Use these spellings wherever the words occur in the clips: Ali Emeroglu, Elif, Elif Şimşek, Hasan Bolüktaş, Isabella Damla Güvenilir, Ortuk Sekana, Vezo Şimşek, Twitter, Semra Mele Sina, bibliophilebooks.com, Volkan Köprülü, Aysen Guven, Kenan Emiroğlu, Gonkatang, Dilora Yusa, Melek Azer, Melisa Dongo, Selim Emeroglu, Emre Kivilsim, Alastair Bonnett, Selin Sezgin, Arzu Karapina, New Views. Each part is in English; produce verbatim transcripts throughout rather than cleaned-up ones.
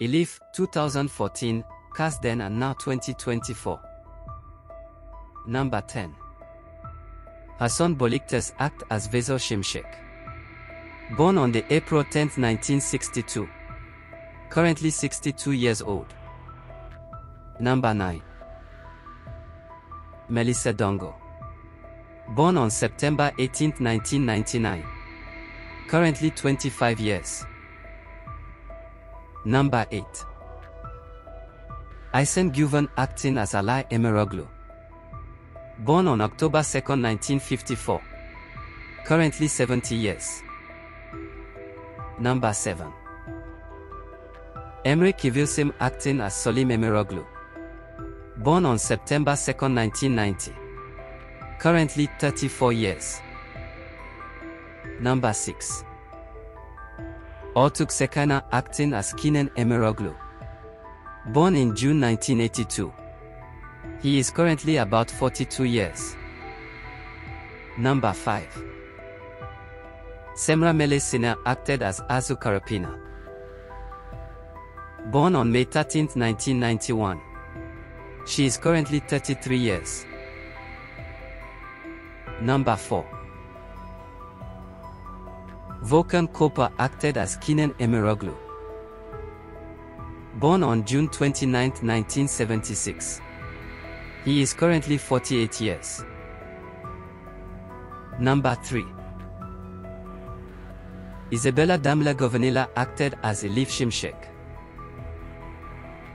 Elif, twenty fourteen, Cast Then and Now twenty twenty-four. Number ten. Hasan Bolüktaş acts as Vezo Şimşek. Born on the April tenth nineteen sixty-two. Currently sixty-two years old. Number nine. Melisa Dongo. Born on September eighteenth nineteen ninety-nine. Currently twenty-five years. Number eight. Aysen Guven acting as Ali Emeroglu. Born on October second nineteen fifty-four. Currently seventy years. Number seven. Emre Kivilsim acting as Selim Emeroglu. Born on September second nineteen ninety. Currently thirty-four years. Number six. Ortuk Sekana acting as Kenan Emiroğlu. Born in June nineteen eighty-two. He is currently about forty-two years. Number five. Semra Mele Sina acted as Arzu Karapina. Born on May thirteenth nineteen ninety-one. She is currently thirty-three years. Number four. Volkan Köprülü acted as Kenan Emiroğlu. Born on June twenty-ninth nineteen seventy-six. He is currently forty-eight years. Number three. Isabella Damla Güvenilir acted as Elif Şimşek.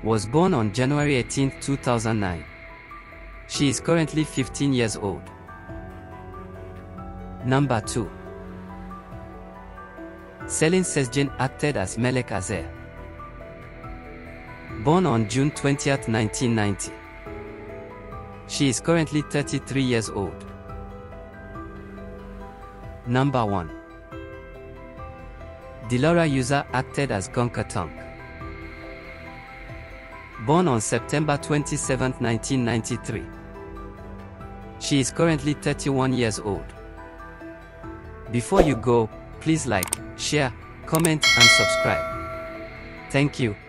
Was born on January eighteenth two thousand nine. She is currently fifteen years old. Number two. Selin Sezgin acted as Melek Azer. Born on June twentieth nineteen ninety. She is currently thirty-three years old. Number one. Dilora Yusa acted as Gonkatang. Born on September twenty-seventh nineteen ninety-three. She is currently thirty-one years old. Before you go, please like, share, comment and subscribe. Thank you.